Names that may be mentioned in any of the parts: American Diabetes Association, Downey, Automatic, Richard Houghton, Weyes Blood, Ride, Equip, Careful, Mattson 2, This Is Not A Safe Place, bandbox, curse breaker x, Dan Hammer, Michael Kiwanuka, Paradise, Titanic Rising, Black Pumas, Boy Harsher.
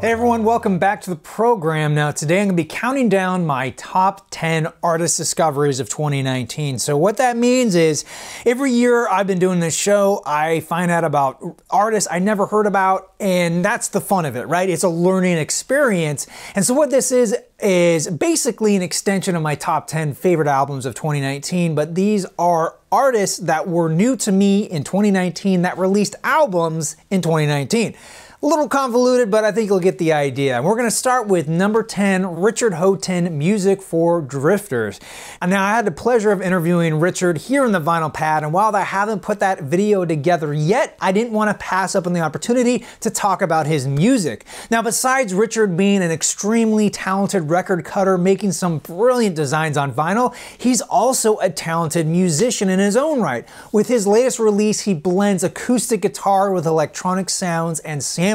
Hey everyone, welcome back to the program. Now today I'm going to be counting down my top 10 artist discoveries of 2019. So what that means is every year I've been doing this show, I find out about artists I never heard about, and that's the fun of it, right? It's a learning experience. And so what this is basically an extension of my top 10 favorite albums of 2019, but these are artists that were new to me in 2019 that released albums in 2019. A little convoluted, but I think you'll get the idea. And we're going to start with number 10, Richard Houghton, Music for Drifters. And now I had the pleasure of interviewing Richard here in the Vinyl Pad, and while I haven't put that video together yet, I didn't want to pass up on the opportunity to talk about his music. Now, besides Richard being an extremely talented record cutter, making some brilliant designs on vinyl, he's also a talented musician in his own right. With his latest release, he blends acoustic guitar with electronic sounds and samples.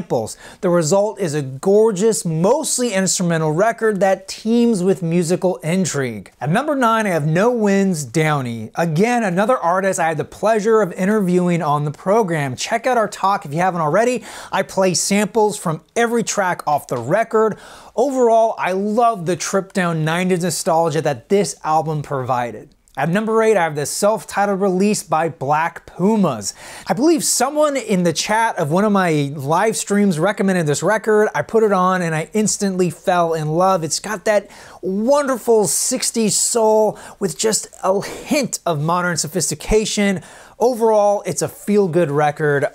The result is a gorgeous, mostly instrumental record that teems with musical intrigue. At number 9, I have No Win's Downey. Again, another artist I had the pleasure of interviewing on the program. Check out our talk if you haven't already. I play samples from every track off the record. Overall, I love the trip down 90s nostalgia that this album provided. At number 8, I have the self-titled release by Black Pumas. I believe someone in the chat of one of my live streams recommended this record. I put it on and I instantly fell in love. It's got that wonderful 60s soul with just a hint of modern sophistication. Overall, it's a feel-good record.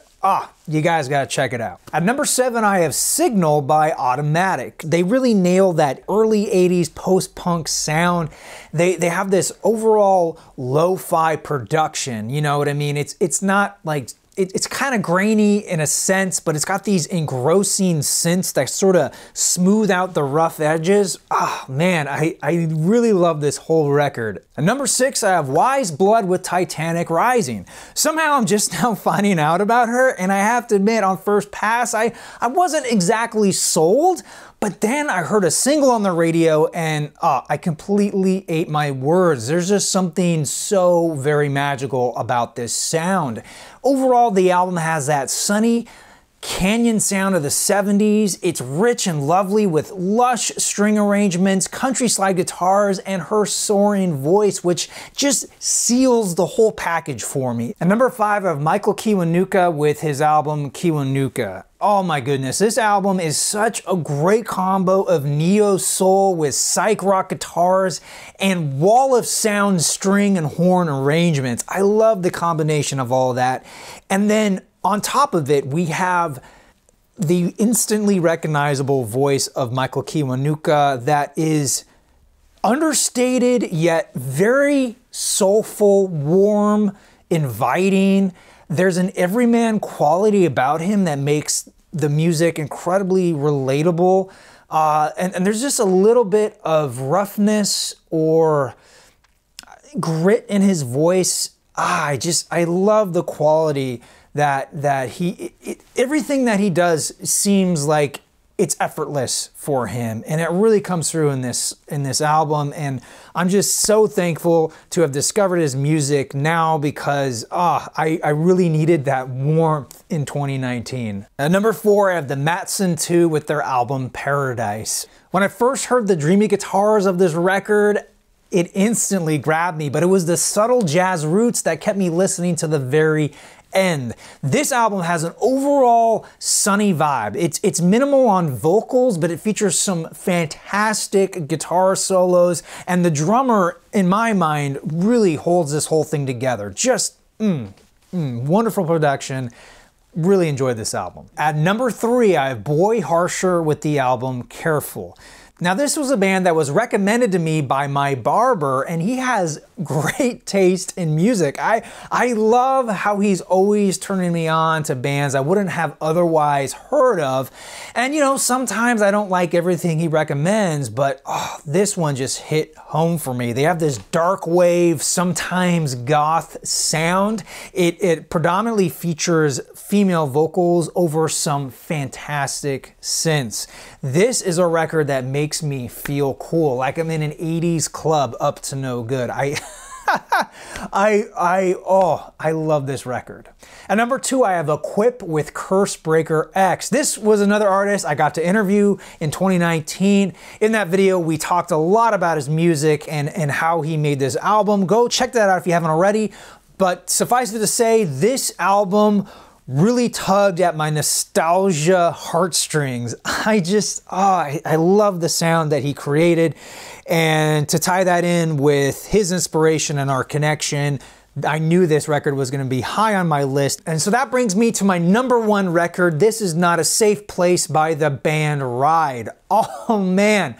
You guys gotta check it out. At number 7, I have Signal by Automatic. They really nail that early 80s post-punk sound. They have this overall lo-fi production, you know what I mean? It's not like, it's kind of grainy in a sense, but it's got these engrossing synths that sort of smooth out the rough edges. Man, I really love this whole record. At number 6, I have Weyes Blood with Titanic Rising. Somehow I'm just now finding out about her, and I have to admit, on first pass, I wasn't exactly sold, but then I heard a single on the radio and I completely ate my words. There's just something so very magical about this sound. Overall, the album has that sunny canyon sound of the 70s. It's rich and lovely with lush string arrangements, country slide guitars, and her soaring voice, which just seals the whole package for me. And number 5 of Michael Kiwanuka with his album Kiwanuka. Oh my goodness, this album is such a great combo of neo-soul with psych rock guitars and wall of sound string and horn arrangements. I love the combination of all that. And then on top of it, we have the instantly recognizable voice of Michael Kiwanuka that is understated yet very soulful, warm, inviting. There's an everyman quality about him that makes the music incredibly relatable. And there's just a little bit of roughness or grit in his voice. I love the quality that everything that he does seems like it's effortless for him, and it really comes through in this album. And I'm just so thankful to have discovered his music now, because I really needed that warmth in 2019. At number 4, I have the Mattson 2 with their album Paradise. When I first heard the dreamy guitars of this record, it instantly grabbed me, but it was the subtle jazz roots that kept me listening to the very end. This album has an overall sunny vibe. It's minimal on vocals, but it features some fantastic guitar solos, and the drummer, in my mind, really holds this whole thing together. Just wonderful production. Really enjoyed this album. At number 3, I have Boy Harsher with the album Careful. Now, this was a band that was recommended to me by my barber, and he has great taste in music. I love how he's always turning me on to bands I wouldn't have otherwise heard of. And you know, sometimes I don't like everything he recommends, but this one just hit home for me. They have this dark wave, sometimes goth sound. It predominantly features female vocals over some fantastic synths. This is a record that makes me feel cool, like I'm in an 80s club up to no good. I I love this record. At number 2, I have Equip with Curse Breaker X. This was another artist I got to interview in 2019. In that video, we talked a lot about his music and how he made this album. Go check that out if you haven't already. But suffice it to say, this album really tugged at my nostalgia heartstrings. I love the sound that he created. And to tie that in with his inspiration and our connection, I knew this record was gonna be high on my list. And so that brings me to my number 1 record, This Is Not A Safe Place by the band Ride. Oh man.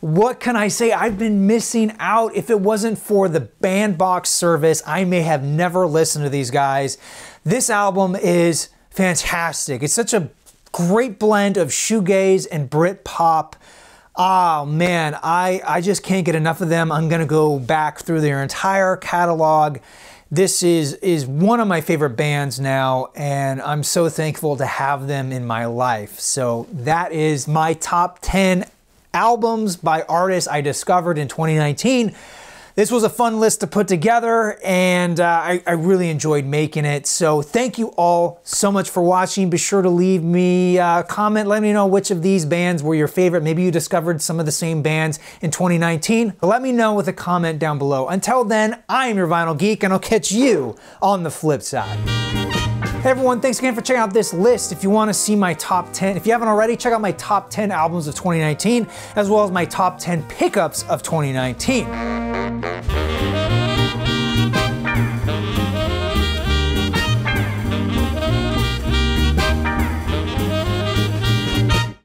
What can I say? I've been missing out. If it wasn't for the Bandbox service, I may have never listened to these guys. This album is fantastic. It's such a great blend of shoegaze and Britpop. Oh man, I just can't get enough of them. I'm gonna go back through their entire catalog. This is one of my favorite bands now, and I'm so thankful to have them in my life. So that is my top 10 albums by artists I discovered in 2019. This was a fun list to put together, and I really enjoyed making it. So thank you all so much for watching. Be sure to leave me a comment. Let me know which of these bands were your favorite. Maybe you discovered some of the same bands in 2019. But let me know with a comment down below. Until then, I am your Vinyl Geek, and I'll catch you on the flip side. Hey everyone, thanks again for checking out this list. If you want to see my top 10, if you haven't already, check out my top 10 albums of 2019, as well as my top 10 pickups of 2019.